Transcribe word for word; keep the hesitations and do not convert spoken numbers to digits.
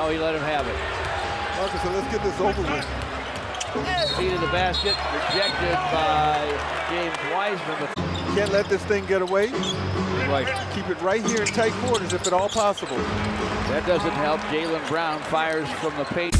No, he let him have it. Marcus, so let's get this over with. Feet in the basket, rejected by James Wiseman. Can't let this thing get away. Right. Keep it right here in tight quarters if at all possible. That doesn't help. Jaylen Brown fires from the paint.